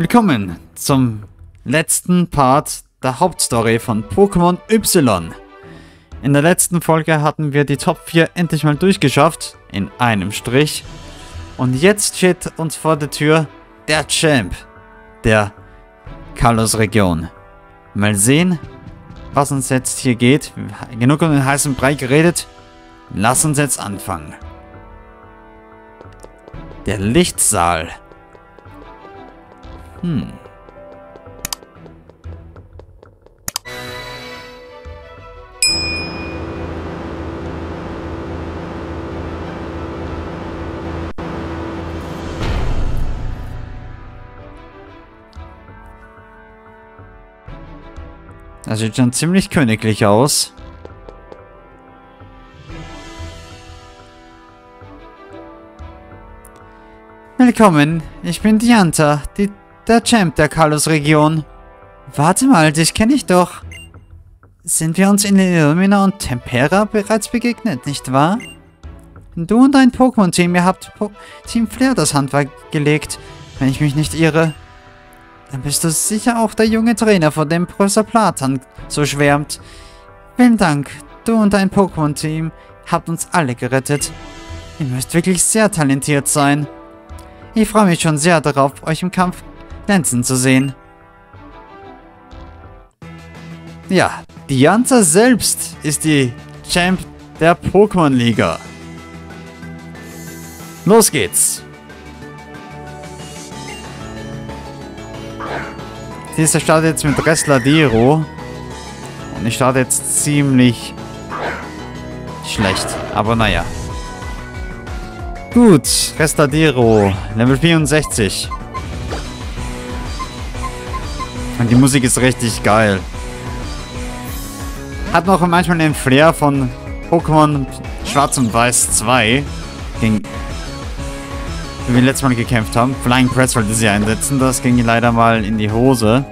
Willkommen zum letzten Part der Hauptstory von Pokémon Y. In der letzten Folge hatten wir die Top 4 endlich mal durchgeschafft, in einem Strich. Und jetzt steht uns vor der Tür der Champ der Kalos-Region. Mal sehen, was uns jetzt hier geht. Genug um den heißen Brei geredet. Lass uns jetzt anfangen. Der Lichtsaal. Das sieht schon ziemlich königlich aus. Willkommen, ich bin Diantha, der Champ der Kalos-Region. Warte mal, dich kenne ich doch. Sind wir uns in Illumina und Tempera bereits begegnet, nicht wahr? Du und dein Pokémon-Team, ihr habt Team Flare das Handwerk gelegt, wenn ich mich nicht irre. Dann bist du sicher auch der junge Trainer, von dem Professor Platan so schwärmt. Vielen Dank, du und dein Pokémon-Team habt uns alle gerettet. Ihr müsst wirklich sehr talentiert sein. Ich freue mich schon sehr darauf, euch im Kampf glänzen zu sehen. Ja, Diantha selbst ist die Champ der Pokémon-Liga. Los geht's! Dieser startet jetzt mit Restladero. Und ich starte jetzt ziemlich schlecht. Aber naja. Gut, Restladero, Level 64. Und die Musik ist richtig geil. Hat noch manchmal den Flair von Pokémon Schwarz und Weiß 2. Gegen die wir letztes Mal gekämpft haben. Flying Press wollte sie einsetzen. Das ging leider mal in die Hose.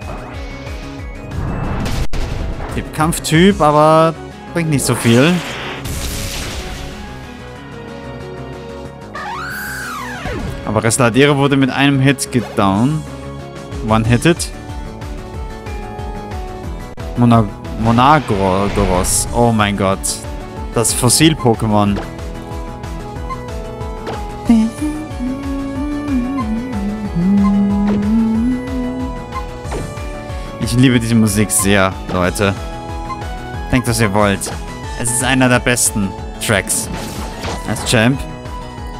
Tipp Kampftyp, aber bringt nicht so viel. Aber Restladero wurde mit einem Hit gedown. One-hitted. Monagoros. Oh mein Gott. Das Fossil-Pokémon. Ich liebe diese Musik sehr, Leute. Denkt, was ihr wollt. Es ist einer der besten Tracks. Als Champ.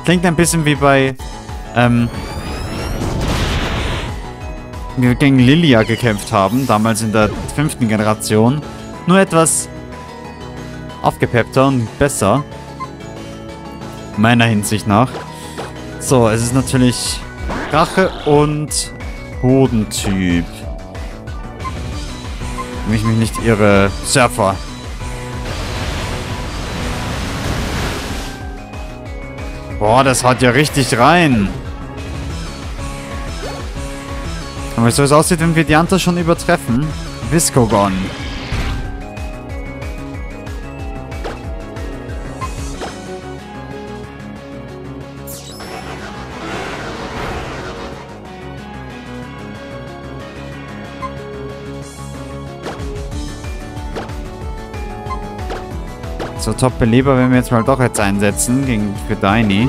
Klingt ein bisschen wie bei... wir gegen Lilia gekämpft haben, damals in der 5. Generation. Nur etwas aufgepeppter und besser. Meiner Hinsicht nach. So, es ist natürlich Rache und Bodentyp. Wenn ich mich nicht irre, Surfer. Boah, das haut ja richtig rein. Aber so es aussieht, wenn wir Diantha schon übertreffen. Viskogon. So, Top-Beleber werden wir jetzt mal doch jetzt einsetzen gegen Deini.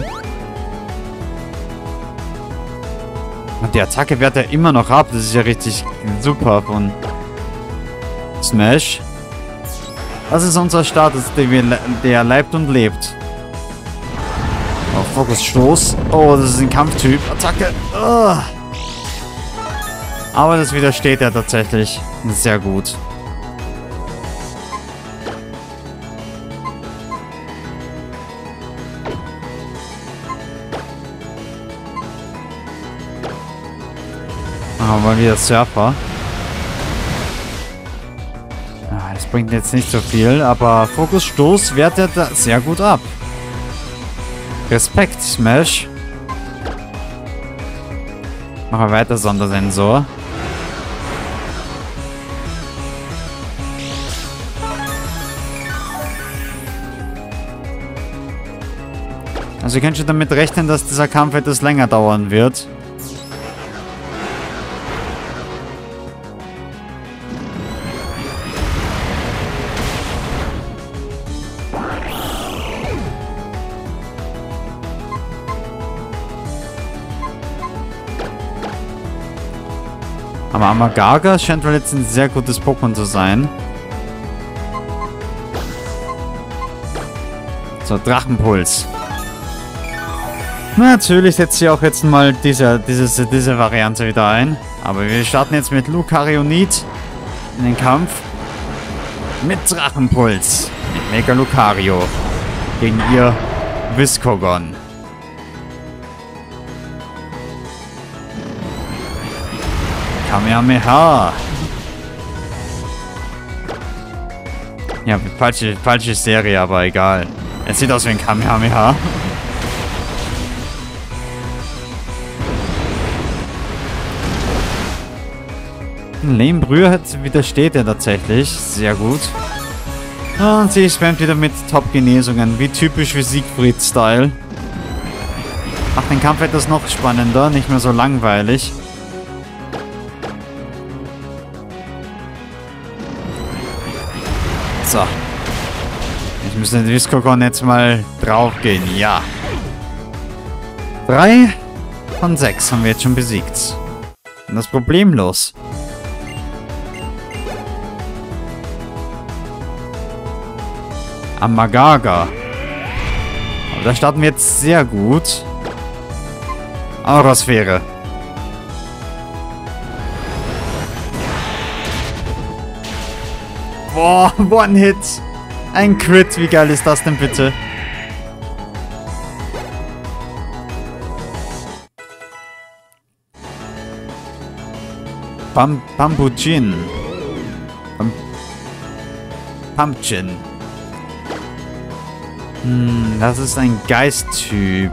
Und die Attacke wehrt er immer noch ab. Das ist ja richtig super von Smash. Das ist unser Status, der leibt und lebt. Oh, Fokusstoß. Oh, das ist ein Kampftyp. Attacke. Oh. Aber das widersteht er tatsächlich. Sehr gut. Mal wieder Surfer. Das bringt jetzt nicht so viel, aber Fokusstoß wehrt er da sehr gut ab. Respekt, Smash. Machen wir weiter, Sondersensor. Also ihr könnt schon damit rechnen, dass dieser Kampf etwas länger dauern wird. Aber Amagaga scheint wohl jetzt ein sehr gutes Pokémon zu sein. So, Drachenpuls. Natürlich setzt sie auch jetzt mal diese Variante wieder ein. Aber wir starten jetzt mit Lucarionid in den Kampf. Mit Drachenpuls. Mit Mega Lucario. Gegen ihr Viskogon. Kamehameha. Ja, falsche Serie, aber egal. Es sieht aus wie ein Kamehameha. Lehmbrühe widersteht er tatsächlich. Sehr gut. Und sie spammt wieder mit Top-Genesungen. Wie typisch wie Siegfried-Style. Macht den Kampf etwas noch spannender. Nicht mehr so langweilig. So. Jetzt müssen die Viskogon jetzt mal draufgehen. Ja. 3 von 6 haben wir jetzt schon besiegt. Und das problemlos. Amagaga. Aber da starten wir jetzt sehr gut. Aurasphäre. Boah, One-Hit. Ein Crit, wie geil ist das denn bitte? Bambu-Gin. Pumpkin. Das ist ein Geisttyp.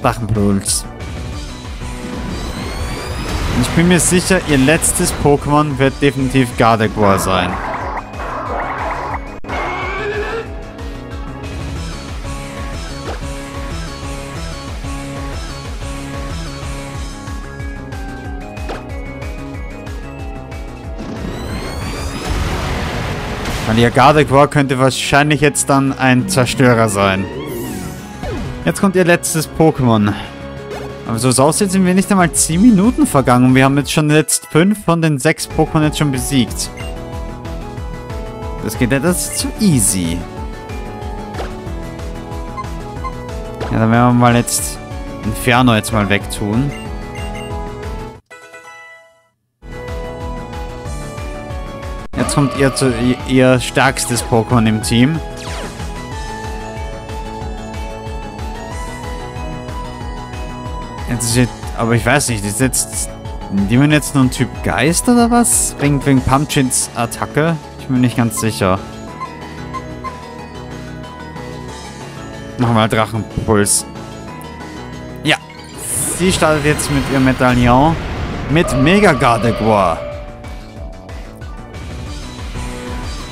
Drachenpuls. Ich bin mir sicher, ihr letztes Pokémon wird definitiv Gardevoir sein. Weil ihr Gardevoir könnte wahrscheinlich jetzt dann ein Zerstörer sein. Jetzt kommt ihr letztes Pokémon. Aber so es aussieht, sind wir nicht einmal 10 Minuten vergangen. Und wir haben jetzt schon jetzt 5 von den 6 Pokémon jetzt schon besiegt. Das geht etwas zu easy. Ja, dann werden wir mal jetzt Inferno jetzt mal wegtun. Jetzt kommt ihr stärkstes Pokémon im Team. Jetzt ist jetzt, aber ich weiß nicht, ist jetzt... Nehmen wir jetzt nur einen Typ Geist oder was? Wegen Pumpkins Attacke? Ich bin mir nicht ganz sicher. Nochmal Drachenpuls. Ja, sie startet jetzt mit ihrem Medaillon. Mit Mega Gardevoir.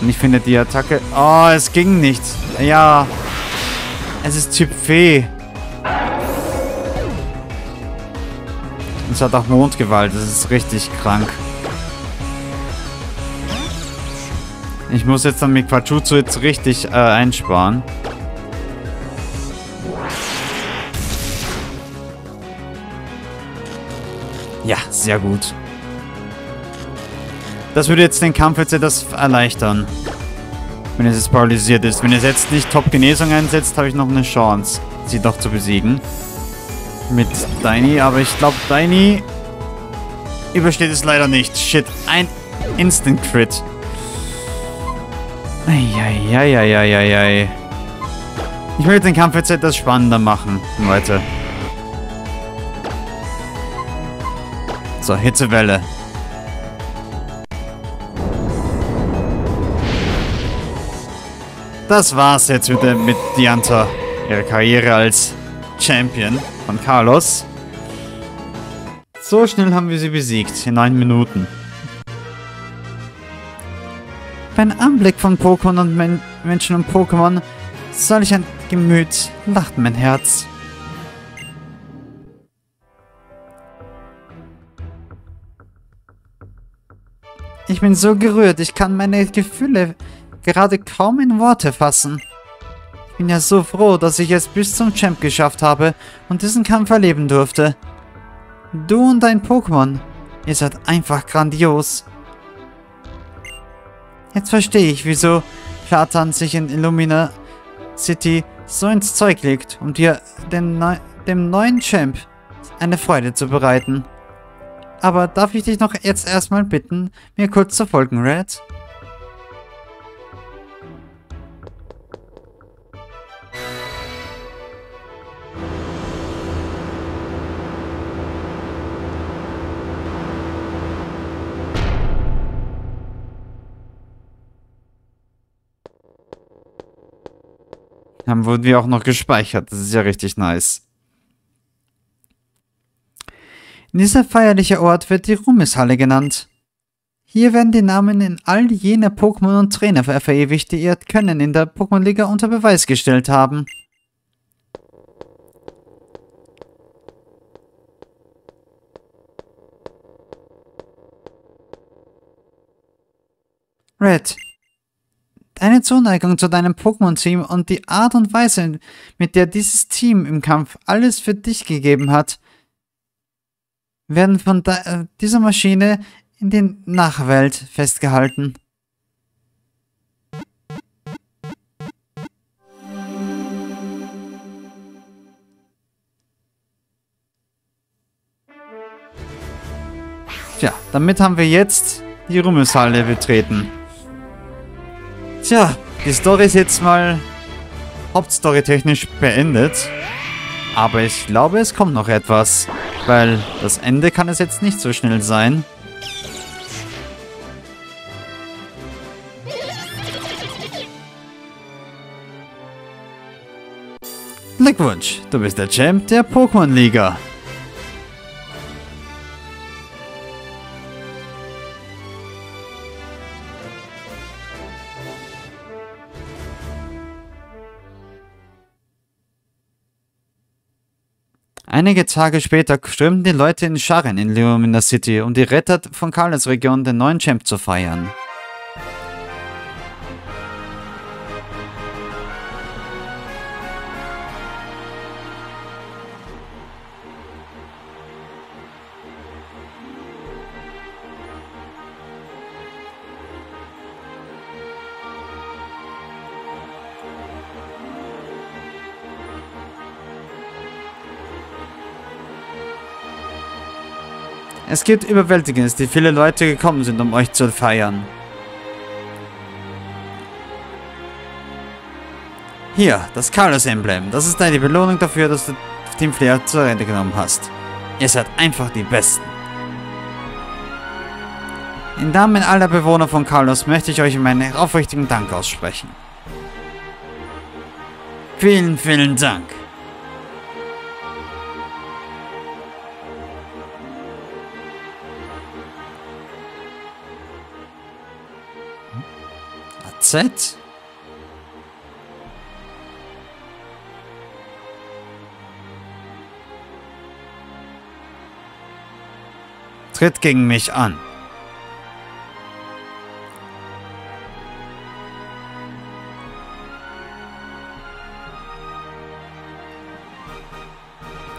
Und ich finde die Attacke... Oh, es ging nicht. Ja. Es ist Typ Fee. Und es hat auch Mondgewalt. Das ist richtig krank. Ich muss jetzt dann mit Quatschuzo jetzt richtig einsparen. Ja, sehr gut. Das würde jetzt den Kampf jetzt etwas erleichtern. Wenn es jetzt paralysiert ist. Wenn es jetzt nicht Top-Genesung einsetzt, habe ich noch eine Chance, sie doch zu besiegen. Mit Deini, aber ich glaube, Deini übersteht es leider nicht. Shit, ein Instant-Crit. Eieieiei. Ich will den Kampf jetzt etwas spannender machen, Leute. So, Hitzewelle. Das war's jetzt wieder mit Diantha. Ihre Karriere als Champion von Kalos. So schnell haben wir sie besiegt. In 9 Minuten. Beim Anblick von Pokémon und Menschen und Pokémon soll ich ein Gemüt lacht mein Herz. Ich bin so gerührt. Ich kann meine Gefühle... gerade kaum in Worte fassen. Ich bin ja so froh, dass ich es bis zum Champ geschafft habe und diesen Kampf erleben durfte. Du und dein Pokémon. Ihr seid einfach grandios. Jetzt verstehe ich, wieso Platan sich in Illumina City so ins Zeug legt, um dir dem neuen Champ eine Freude zu bereiten. Aber darf ich dich noch jetzt erstmal bitten, mir kurz zu folgen, Red? Dann wurden wir auch noch gespeichert. Das ist ja richtig nice. Dieser feierliche Ort wird die Rummelshalle genannt. Hier werden die Namen in all jener Pokémon und Trainer verewigt, die ihr Können in der Pokémon-Liga unter Beweis gestellt haben. Red. Deine Zuneigung zu deinem Pokémon-Team und die Art und Weise, mit der dieses Team im Kampf alles für dich gegeben hat, werden von dieser Maschine in der Nachwelt festgehalten. Tja, damit haben wir jetzt die Rummelshalle betreten. Tja, die Story ist jetzt mal hauptstorytechnisch beendet. Aber ich glaube, es kommt noch etwas. Weil das Ende kann es jetzt nicht so schnell sein. Glückwunsch, du bist der Champ der Pokémon-Liga. Einige Tage später strömten die Leute in Scharen in Illumina City, um die Retter von Kalos Region den neuen Champ zu feiern. Es gibt Überwältigendes, die viele Leute gekommen sind, um euch zu feiern. Hier, das Kalos-Emblem. Das ist deine Belohnung dafür, dass du Team Flare zur Rente genommen hast. Ihr seid einfach die Besten. Im Namen aller Bewohner von Kalos möchte ich euch meinen aufrichtigen Dank aussprechen. Vielen, vielen Dank. AZ? Tritt gegen mich an.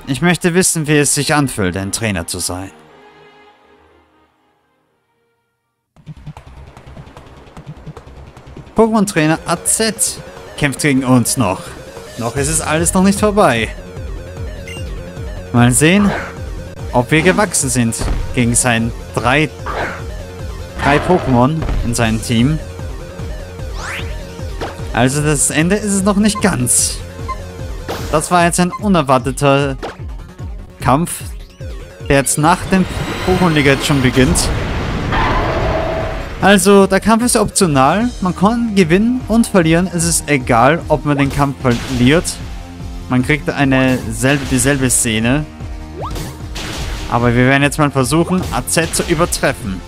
Ich möchte wissen, wie es sich anfühlt, ein Trainer zu sein. Pokémon-Trainer AZ kämpft gegen uns noch. Noch ist es alles noch nicht vorbei. Mal sehen, ob wir gewachsen sind gegen seinen drei Pokémon in seinem Team. Also das Ende ist es noch nicht ganz. Das war jetzt ein unerwarteter Kampf, der jetzt nach dem Pokémon-Liga schon beginnt. Also, der Kampf ist optional, man kann gewinnen und verlieren, es ist egal, ob man den Kampf verliert. Man kriegt dieselbe Szene. Aber wir werden jetzt mal versuchen, AZ zu übertreffen.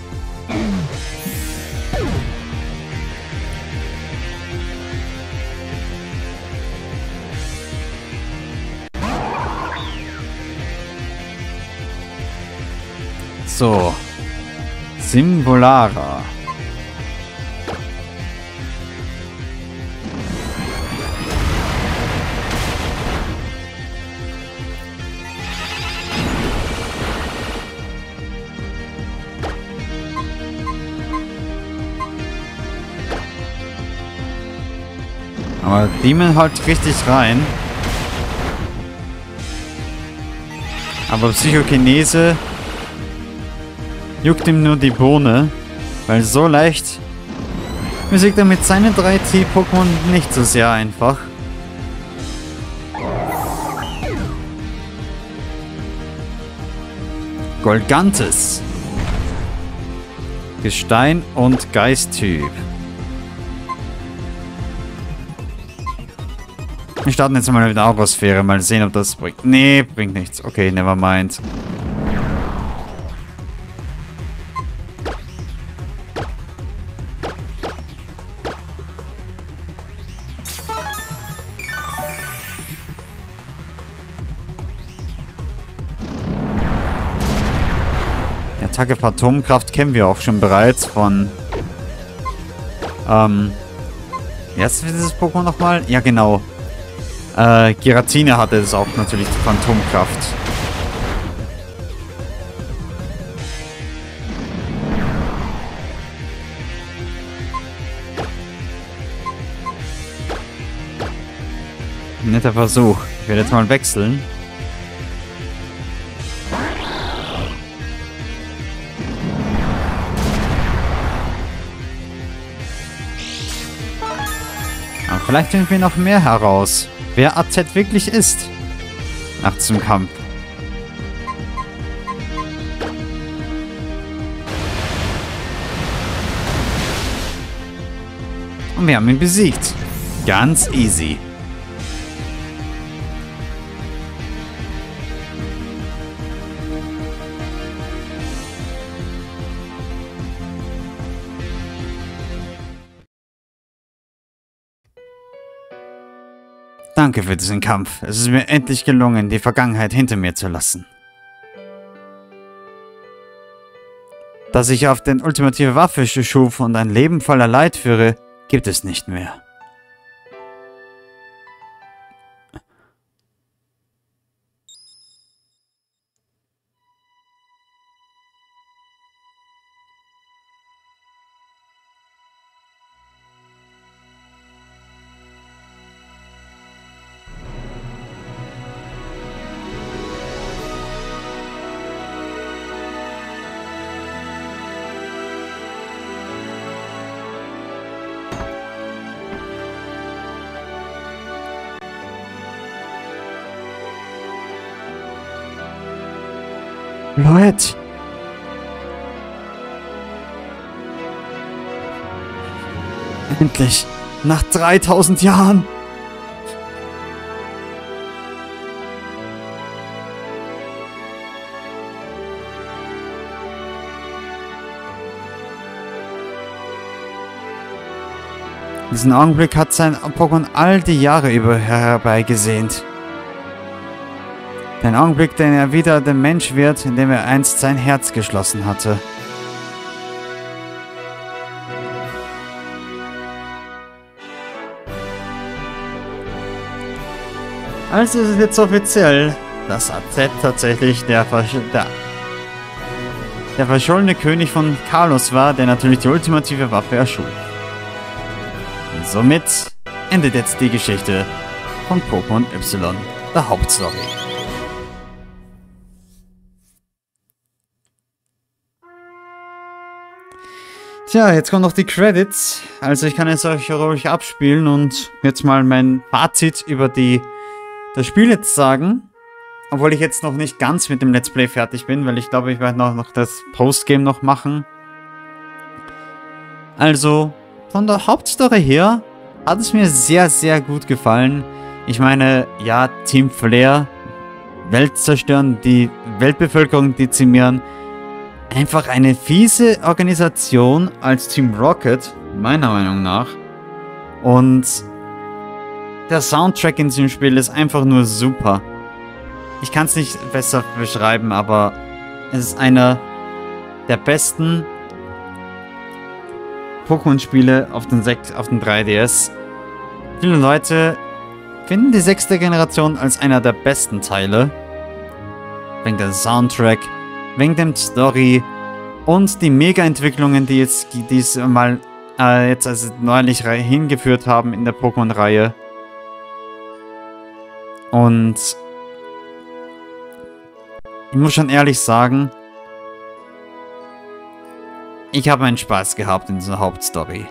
So. Symbolara. Aber Demon haut richtig rein. Aber Psychokinese juckt ihm nur die Bohne, weil so leicht besiegt er mit seinen 3 T-Pokémon nicht so sehr einfach. Golgantis. Gestein- und Geist-Typ. Wir starten jetzt mal mit der Aurasphäre. Mal sehen, ob das bringt. Nee, bringt nichts. Okay, nevermind. Die Attacke Phantomkraft kennen wir auch schon bereits von... Jetzt wird dieses Pokémon nochmal? Ja, genau. Giratina hatte es auch natürlich, die Phantomkraft. Netter Versuch. Ich werde jetzt mal wechseln. Aber vielleicht finden wir noch mehr heraus. Wer AZ wirklich ist. Nach zum Kampf. Und wir haben ihn besiegt. Ganz easy. Danke für diesen Kampf. Es ist mir endlich gelungen, die Vergangenheit hinter mir zu lassen. Dass ich auf den ultimative Waffe schuf und ein Leben voller Leid führe, gibt es nicht mehr. Floette! Endlich! Nach 3000 Jahren! Diesen Augenblick hat sein Pokémon all die Jahre über herbeigesehnt. Den Augenblick, den er wieder der Mensch wird, in dem er einst sein Herz geschlossen hatte. Also ist es jetzt offiziell, dass AZ tatsächlich der verschollene König von Kalos war, der natürlich die ultimative Waffe erschuf. Und somit endet jetzt die Geschichte von Pokémon Y, der Hauptstory. Tja, jetzt kommen noch die Credits, also ich kann jetzt euch ruhig abspielen und jetzt mal mein Fazit über das Spiel jetzt sagen, obwohl ich jetzt noch nicht ganz mit dem Let's Play fertig bin, weil ich glaube, ich werde noch das Postgame noch machen. Also, von der Hauptstory her hat es mir sehr, sehr gut gefallen. Ich meine, ja, Team Flare, Welt zerstören, die Weltbevölkerung dezimieren. Einfach eine fiese Organisation als Team Rocket, meiner Meinung nach. Und der Soundtrack in diesem Spiel ist einfach nur super. Ich kann es nicht besser beschreiben, aber es ist einer der besten Pokémon-Spiele auf den 3DS. Viele Leute finden die 6. Generation als einer der besten Teile. Wegen dem Soundtrack, wegen dem Story und die Mega-Entwicklungen, die jetzt neulich hingeführt haben in der Pokémon-Reihe. Und ich muss schon ehrlich sagen, ich habe meinen Spaß gehabt in dieser Hauptstory.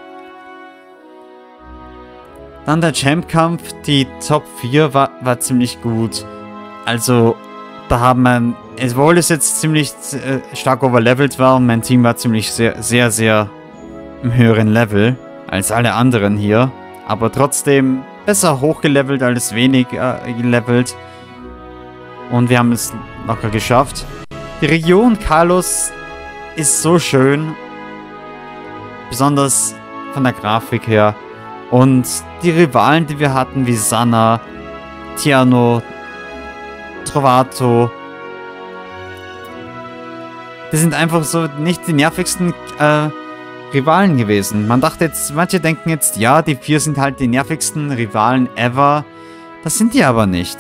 Dann der Champ-Kampf, die Top 4 war ziemlich gut. Also, da haben wir, obwohl es jetzt ziemlich stark overlevelt war und mein Team war ziemlich sehr im höheren Level als alle anderen hier, aber trotzdem besser hochgelevelt als wenig gelevelt. Und wir haben es locker geschafft. Die Region Kalos ist so schön, besonders von der Grafik her. Und die Rivalen, die wir hatten, wie Sanna, Tiano, Trovato, die sind einfach so nicht die nervigsten Rivalen gewesen. Man dachte jetzt, manche denken jetzt, ja, die vier sind halt die nervigsten Rivalen ever. Das sind die aber nicht.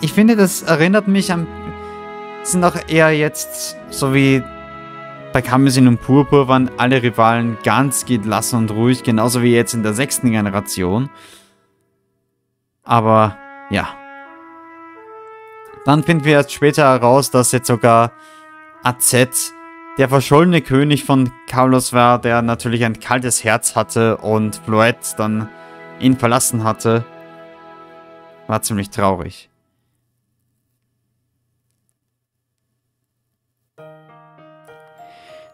Ich finde, das erinnert mich an, sind auch eher jetzt, so wie bei Karmesin und Purpur waren alle Rivalen ganz gelassen und ruhig, genauso wie jetzt in der 6. Generation. Aber, ja. Dann finden wir erst später heraus, dass jetzt sogar AZ, der verschollene König von Kalos war, der natürlich ein kaltes Herz hatte und Floette dann ihn verlassen hatte. War ziemlich traurig.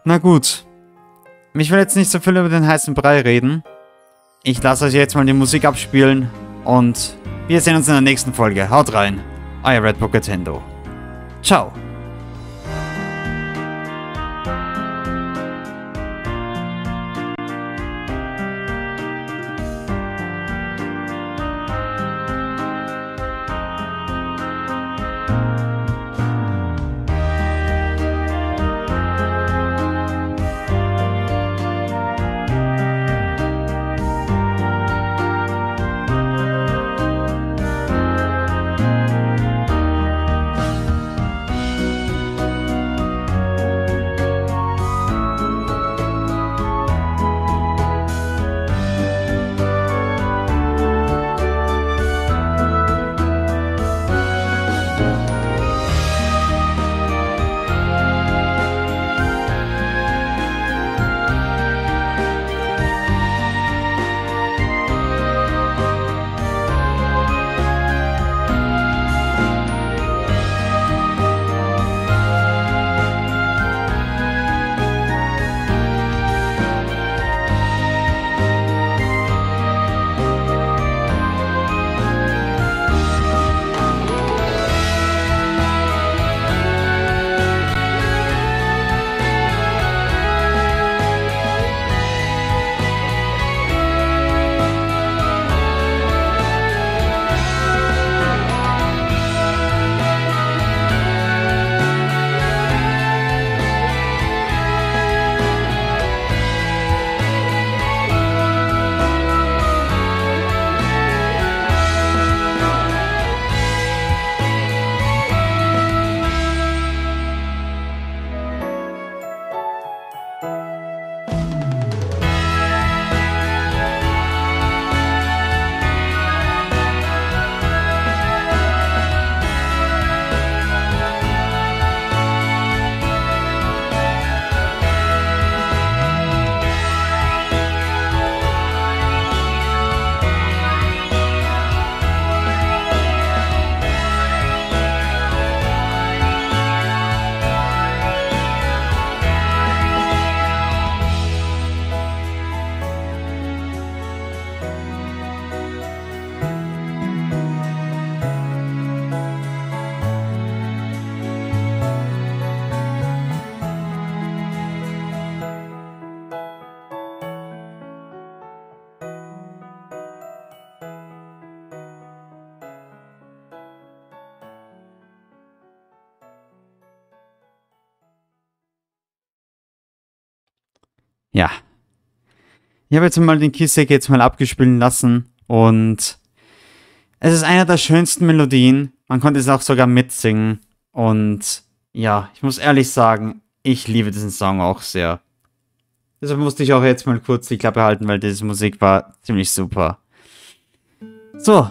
Na gut, ich will jetzt nicht so viel über den heißen Brei reden. Ich lasse euch jetzt mal die Musik abspielen und wir sehen uns in der nächsten Folge. Haut rein, euer RedPokéTendo. Ciao. Ja, ich habe jetzt mal den Keysec jetzt mal abgespielen lassen und es ist einer der schönsten Melodien. Man konnte es auch sogar mitsingen und ja, ich muss ehrlich sagen, ich liebe diesen Song auch sehr. Deshalb musste ich auch jetzt mal kurz die Klappe halten, weil diese Musik war ziemlich super. So,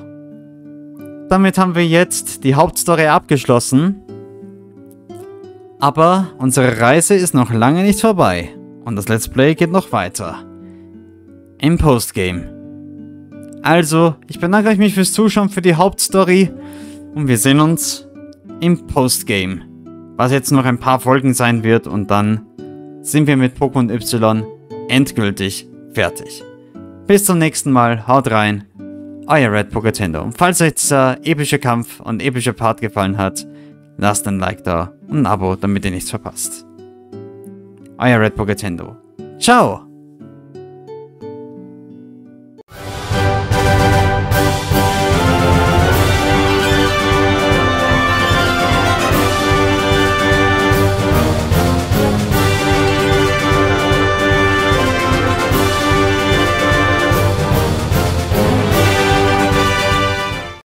damit haben wir jetzt die Hauptstory abgeschlossen. Aber unsere Reise ist noch lange nicht vorbei. Und das Let's Play geht noch weiter. Im Postgame. Also, ich bedanke mich fürs Zuschauen für die Hauptstory. Und wir sehen uns im Postgame. Was jetzt noch ein paar Folgen sein wird. Und dann sind wir mit Pokémon Y endgültig fertig. Bis zum nächsten Mal. Haut rein. Euer RedPokéTendo. Und falls euch dieser epische Kampf und epische Part gefallen hat, lasst ein Like da und ein Abo, damit ihr nichts verpasst. Euer RedPokéTendo. Ciao!